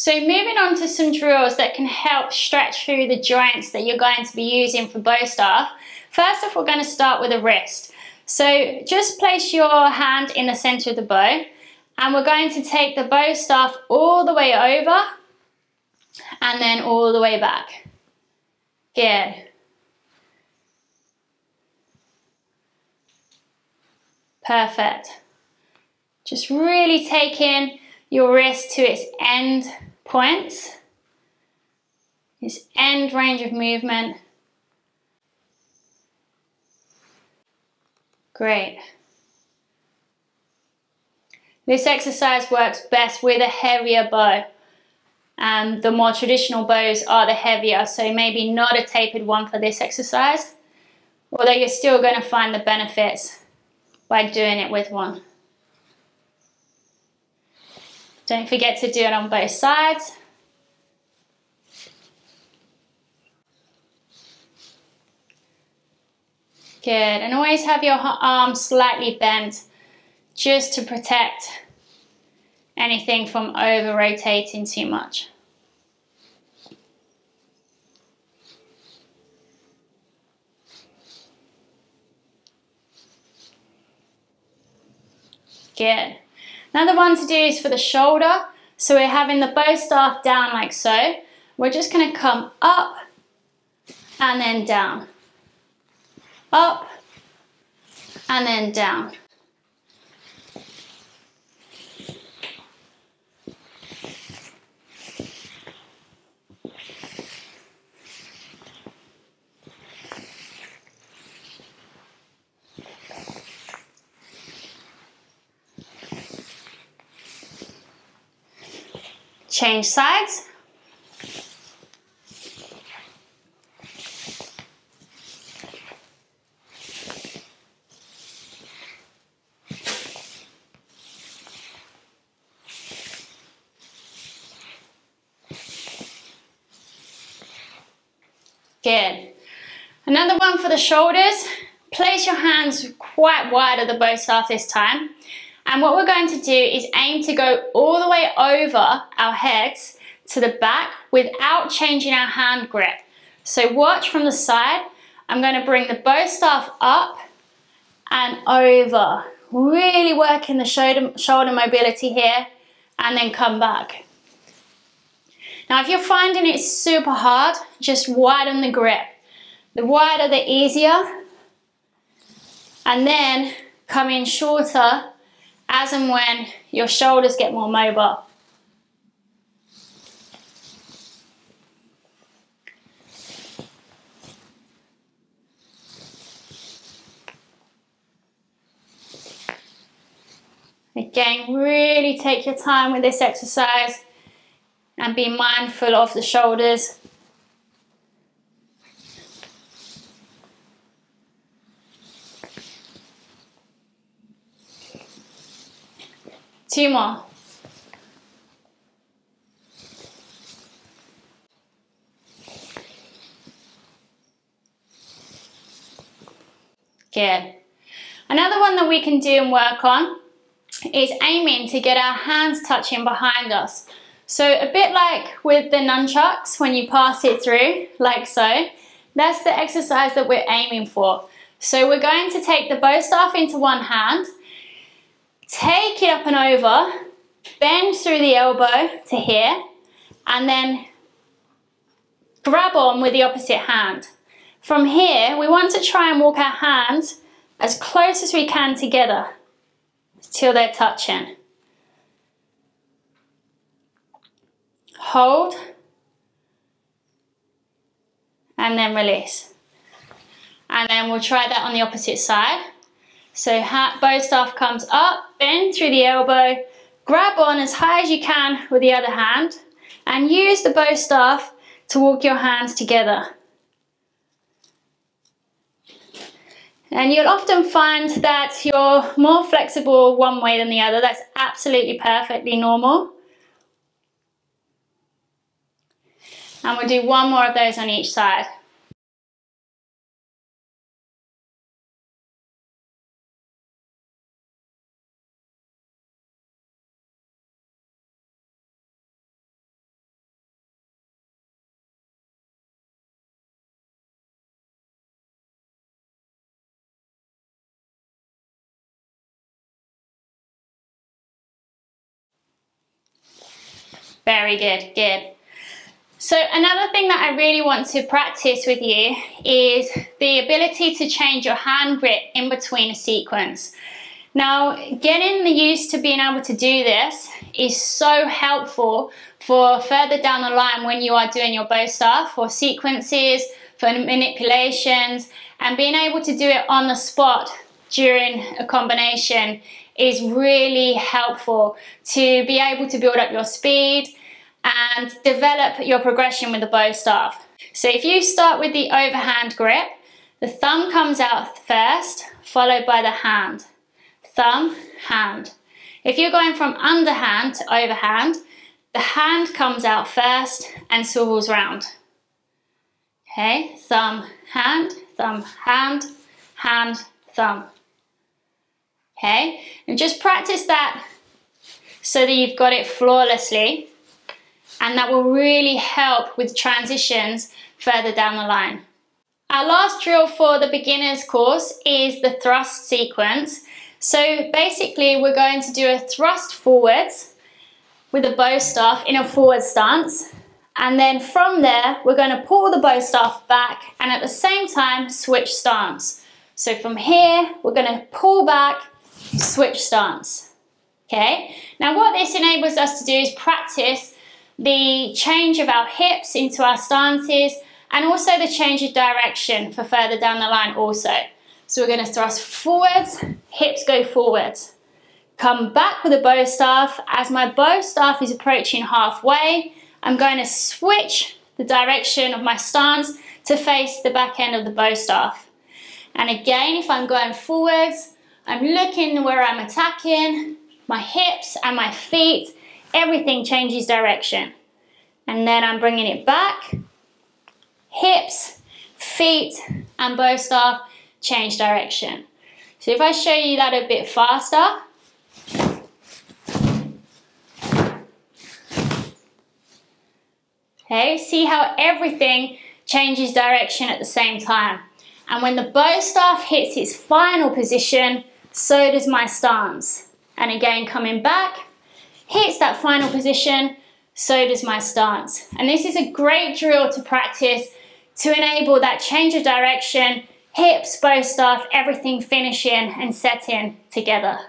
So moving on to some drills that can help stretch through the joints that you're going to be using for bow staff. First off, we're going to start with the wrist. So just place your hand in the center of the bow, and we're going to take the bow staff all the way over and then all the way back. Good. Perfect. Just really taking your wrist to its end points, its end range of movement. Great. This exercise works best with a heavier bow. The more traditional bows are the heavier, so maybe not a tapered one for this exercise, although you're still going to find the benefits by doing it with one. Don't forget to do it on both sides. Good, and always have your arm slightly bent just to protect anything from over-rotating too much. Good. Another one to do is for the shoulder. So we're having the bow staff down like so. We're just going to come up and then down. Up and then down. Change sides. Good. Another one for the shoulders. Place your hands quite wide of the bow staff this time. And what we're going to do is aim to go all the way over our heads to the back without changing our hand grip. So watch from the side. I'm going to bring the bow staff up and over. Really working the shoulder mobility here, and then come back. Now if you're finding it super hard, just widen the grip. The wider the easier. And then come in shorter as and when your shoulders get more mobile. Again, really take your time with this exercise and be mindful of the shoulders. Two more. Good. Another one that we can do and work on is aiming to get our hands touching behind us. So a bit like with the nunchucks, when you pass it through, like so, that's the exercise that we're aiming for. So we're going to take the bow staff into one hand, take it up and over, bend through the elbow to here, and then grab on with the opposite hand. From here, we want to try and walk our hands as close as we can together till they're touching. Hold, and then release. And then we'll try that on the opposite side. So bow staff comes up, bend through the elbow, grab on as high as you can with the other hand, and use the bow staff to walk your hands together. And you'll often find that you're more flexible one way than the other. That's absolutely perfectly normal. And we'll do one more of those on each side. Very good, good. So another thing that I really want to practice with you is the ability to change your hand grip in between a sequence. Now, getting used to being able to do this is so helpful for further down the line when you are doing your bow staff, for sequences, for manipulations, and being able to do it on the spot during a combination is really helpful to be able to build up your speed and develop your progression with the bow staff. So if you start with the overhand grip, the thumb comes out first, followed by the hand. Thumb, hand. If you're going from underhand to overhand, the hand comes out first and swivels round. Okay, thumb, hand, thumb. Okay, and just practice that so that you've got it flawlessly. And that will really help with transitions further down the line. Our last drill for the beginners course is the thrust sequence. So basically we're going to do a thrust forwards with a bow staff in a forward stance, and then from there we're going to pull the bow staff back and at the same time switch stance. So from here we're going to pull back, switch stance. Okay, now what this enables us to do is practice the change of our hips into our stances, and also the change of direction for further down the line also. So we're going to thrust forwards, hips go forwards. Come back with a bow staff. As my bow staff is approaching halfway, I'm going to switch the direction of my stance to face the back end of the bow staff. And again, if I'm going forwards, I'm looking where I'm attacking, my hips and my feet, everything changes direction. And then I'm bringing it back, hips, feet and bow staff change direction. So if I show you that a bit faster. Okay, see how everything changes direction at the same time. And when the bow staff hits its final position, so does my stance. And again, coming back, hits that final position, so does my stance. And this is a great drill to practice to enable that change of direction, hips, bow staff, everything finishing and setting together.